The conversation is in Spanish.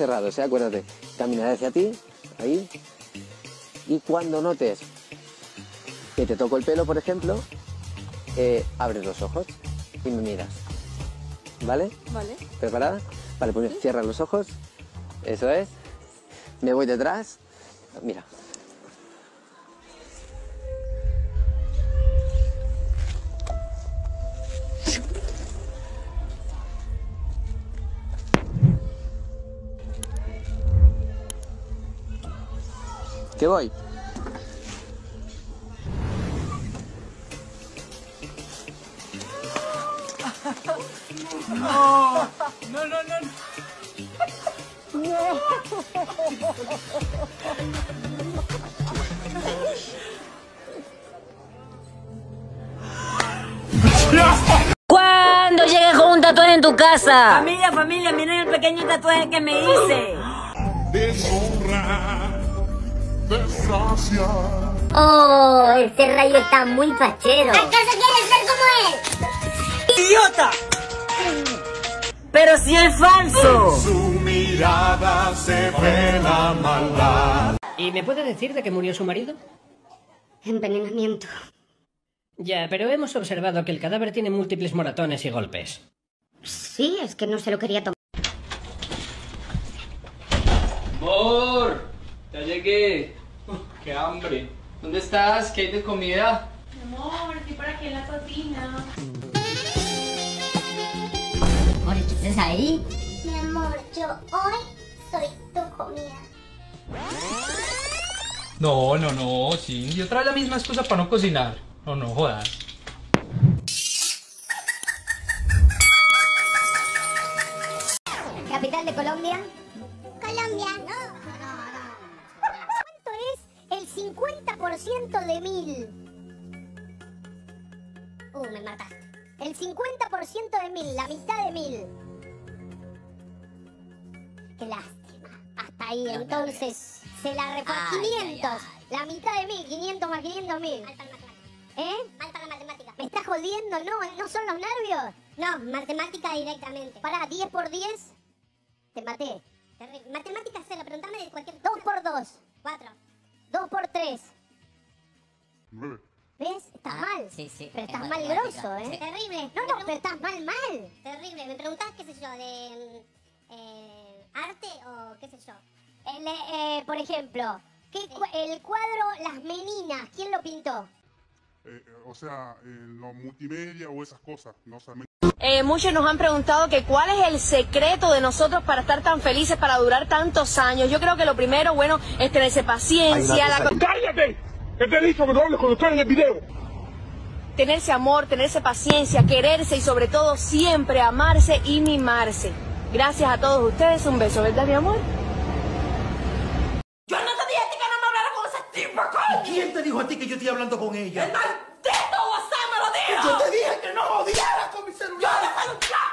cerrados, ¿eh? Acuérdate, caminar hacia ti, ahí, y cuando notes que te toco el pelo, por ejemplo, abres los ojos y me miras, ¿vale? Vale. ¿Preparada? Vale, pues cierras los ojos, eso es, me voy detrás, mira. ¿Qué voy? No, no, no, no, no. No. ¿Cuándo llegues con un tatuaje en tu casa? Familia, familia, miren el pequeño tatuaje que me hice. Deshonra. Oh, este rayo está muy fachero. ¿Acaso quieres ser como él? ¡Idiota! Pero si es falso. Su mirada se ve la maldad. ¿Y me puedes decir de que murió su marido? Envenenamiento. Ya, pero hemos observado que el cadáver tiene múltiples moratones y golpes. Sí, es que no se lo quería tomar. ¡Mor! ¡Ya llegué! ¡Qué hambre! ¿Dónde estás? ¿Qué hay de comida? Mi amor, estoy por aquí en la cocina. Amor, ¿qué estás ahí? Mi amor, yo hoy soy tu comida. No, no, no, sí. Y otra vez la misma excusa para no cocinar. No, no, jodas. ¿Capital de Colombia? Colombia, no. De 1000. Me mataste. El 50% de 1000, la mitad de 1000. Qué lástima. Hasta ahí, no, entonces se la repartí 500. Ay. La mitad de 1000, 500 más 500, 1000. Mal para la matemática. ¿Eh? Mal para la matemática. ¿Me estás jodiendo? No, no son los nervios. No, matemática directamente. Pará, 10 por 10. Te maté. Matemática cero, preguntame de cualquier. 2 por 2. 4. 2 por 3. 9. ¿Ves? Estás mal. Sí, sí. Pero estás mal grosso, ¿eh? Sí. Terrible. No, no, pero estás mal, mal. Terrible. Me preguntás, qué sé yo, de arte o qué sé yo. Por ejemplo, el cuadro Las Meninas, ¿quién lo pintó? O sea, los multimedia o esas cosas. No, o sea, muchos nos han preguntado que cuál es el secreto de nosotros para estar tan felices, para durar tantos años. Yo creo que lo primero, bueno, es tenerse paciencia. ¡Cállate! Te he dicho que no hables cuando estoy en el video. Tenerse amor, tenerse paciencia, quererse y sobre todo siempre amarse y mimarse. Gracias a todos ustedes, un beso, ¿verdad, mi amor? Yo no te dije a ti que no me hablara con ese tipo, coño. ¿Quién te dijo a ti que yo estoy hablando con ella? El maldito WhatsApp me lo dijo. Yo te dije que no jodieras con mi celular. Yo